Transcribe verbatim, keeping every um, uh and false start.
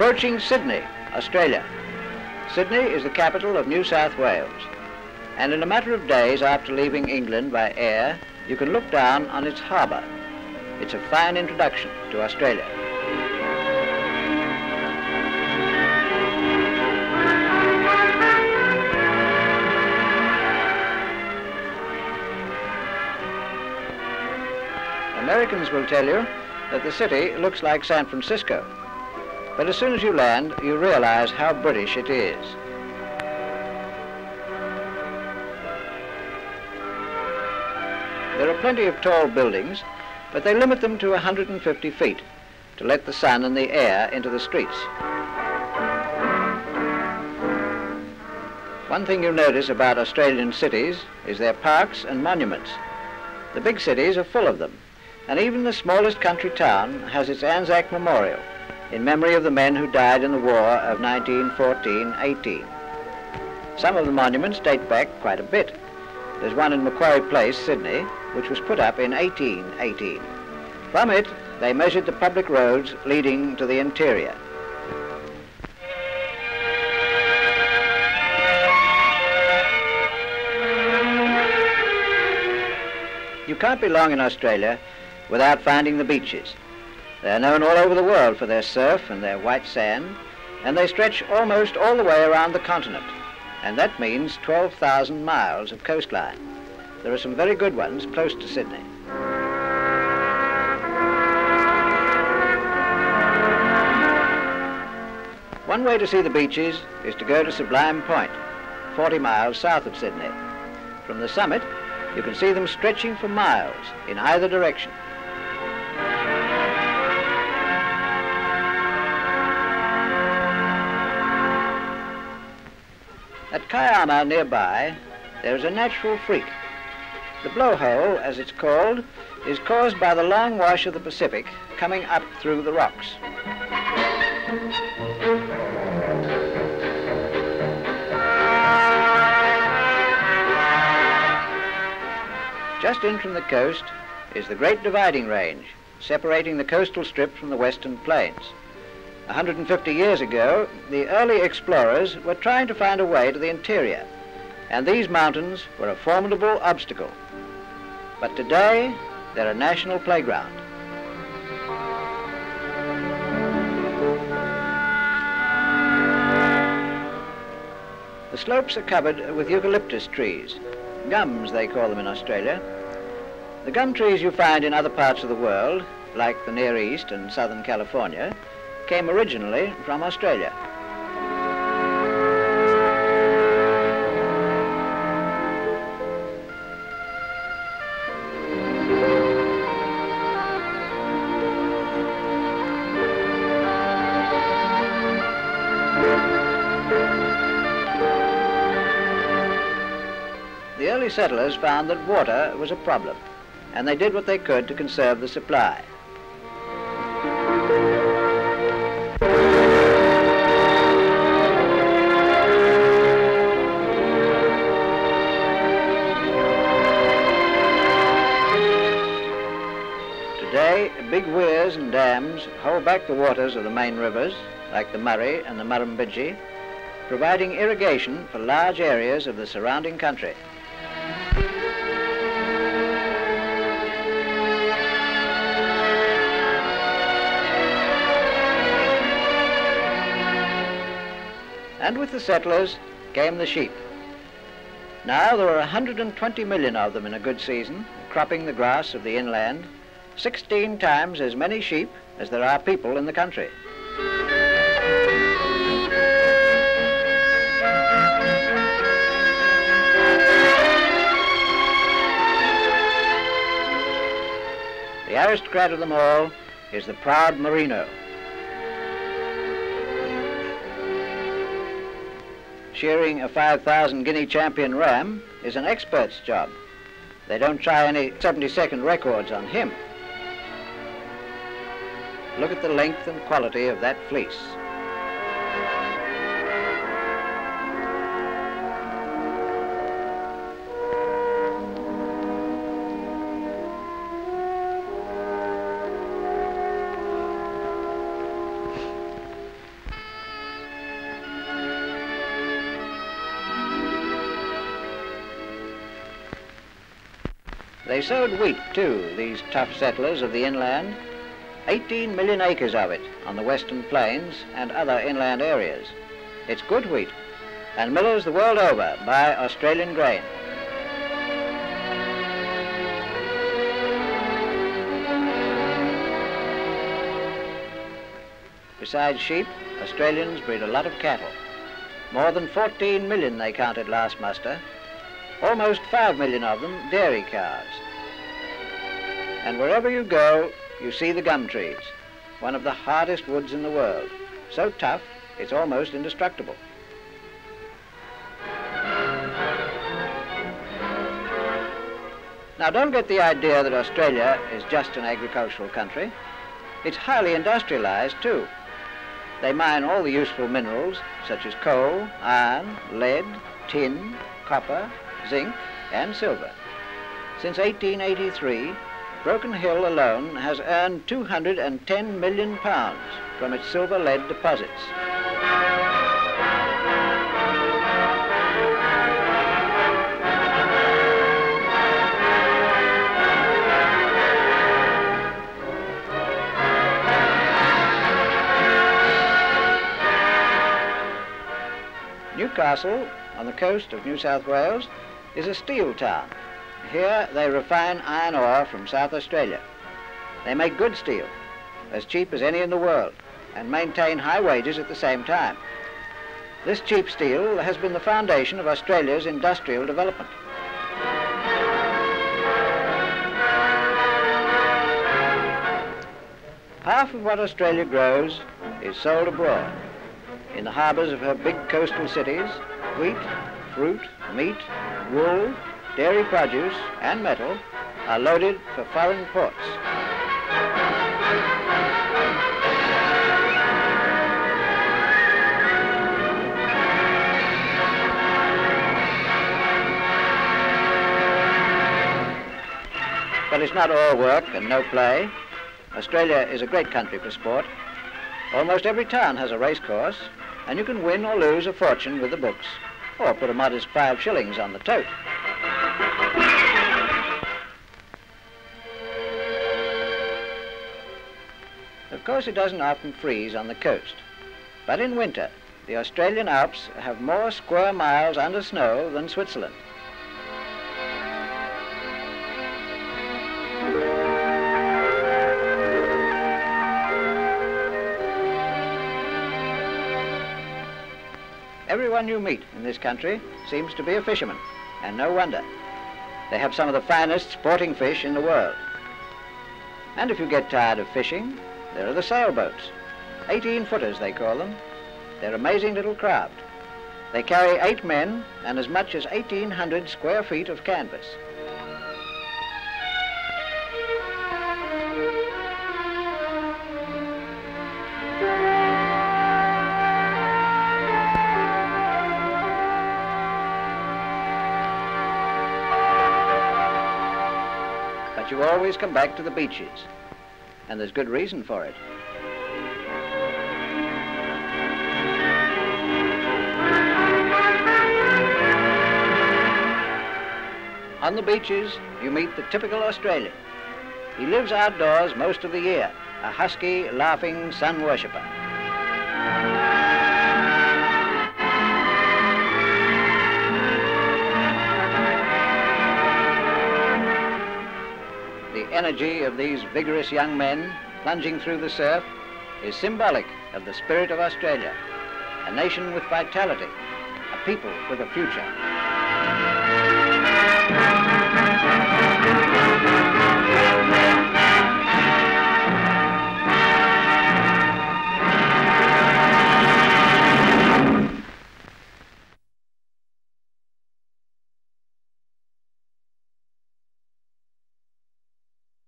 approaching Sydney, Australia. Sydney is the capital of New South Wales, and in a matter of days after leaving England by air, you can look down on its harbour. It's a fine introduction to Australia. Americans will tell you that the city looks like San Francisco, but as soon as you land, you realize how British it is. There are plenty of tall buildings, but they limit them to one hundred fifty feet to let the sun and the air into the streets. One thing you notice about Australian cities is their parks and monuments. The big cities are full of them, and even the smallest country town has its Anzac Memorial in memory of the men who died in the war of nineteen fourteen eighteen. Some of the monuments date back quite a bit. There's one in Macquarie Place, Sydney, which was put up in eighteen eighteen. From it, they measured the public roads leading to the interior. You can't be long in Australia without finding the beaches. They're known all over the world for their surf and their white sand, and they stretch almost all the way around the continent, and that means twelve thousand miles of coastline. There are some very good ones close to Sydney. One way to see the beaches is to go to Sublime Point, forty miles south of Sydney. From the summit, you can see them stretching for miles in either direction. At Kiama nearby, there is a natural freak. The blowhole, as it's called, is caused by the long wash of the Pacific coming up through the rocks. Just in from the coast is the Great Dividing Range, separating the coastal strip from the western plains. one hundred fifty years ago, the early explorers were trying to find a way to the interior, and these mountains were a formidable obstacle. But today, they're a national playground. The slopes are covered with eucalyptus trees, gums they call them in Australia. The gum trees you find in other parts of the world, like the Near East and Southern California, came originally from Australia. The early settlers found that water was a problem, and they did what they could to conserve the supply. Big weirs and dams hold back the waters of the main rivers, like the Murray and the Murrumbidgee, providing irrigation for large areas of the surrounding country. And with the settlers came the sheep. Now there are one hundred twenty million of them in a good season, cropping the grass of the inland, sixteen times as many sheep as there are people in the country. The aristocrat of them all is the proud merino. Shearing a five thousand guinea champion ram is an expert's job. They don't try any seventy-second records on him. Look at the length and quality of that fleece. They sowed wheat too, these tough settlers of the inland, eighteen million acres of it on the Western Plains and other inland areas. It's good wheat, and millers the world over buy Australian grain. Besides sheep, Australians breed a lot of cattle. More than fourteen million they counted last muster. Almost five million of them dairy cows. And wherever you go, you see the gum trees, one of the hardest woods in the world. So tough, it's almost indestructible. Now, don't get the idea that Australia is just an agricultural country. It's highly industrialized too. They mine all the useful minerals, such as coal, iron, lead, tin, copper, zinc, and silver. Since eighteen eighty-three, Broken Hill alone has earned two hundred ten million pounds from its silver lead deposits. Newcastle, on the coast of New South Wales, is a steel town. Here they refine iron ore from South Australia. They make good steel, as cheap as any in the world, and maintain high wages at the same time. This cheap steel has been the foundation of Australia's industrial development. Half of what Australia grows is sold abroad. In the harbours of her big coastal cities, wheat, fruit, meat, wool, dairy produce and metal are loaded for foreign ports. But it's not all work and no play. Australia is a great country for sport. Almost every town has a racecourse, and you can win or lose a fortune with the books, or put a modest five shillings on the tote. Of course, it doesn't often freeze on the coast, but in winter, the Australian Alps have more square miles under snow than Switzerland. Everyone you meet in this country seems to be a fisherman, and no wonder. They have some of the finest sporting fish in the world. And if you get tired of fishing, there are the sailboats. eighteen footers, they call them. They're amazing little craft. They carry eight men and as much as eighteen hundred square feet of canvas. You always come back to the beaches, and there's good reason for it. On the beaches, you meet the typical Australian. He lives outdoors most of the year, a husky, laughing sun worshipper. The energy of these vigorous young men plunging through the surf is symbolic of the spirit of Australia, a nation with vitality, a people with a future.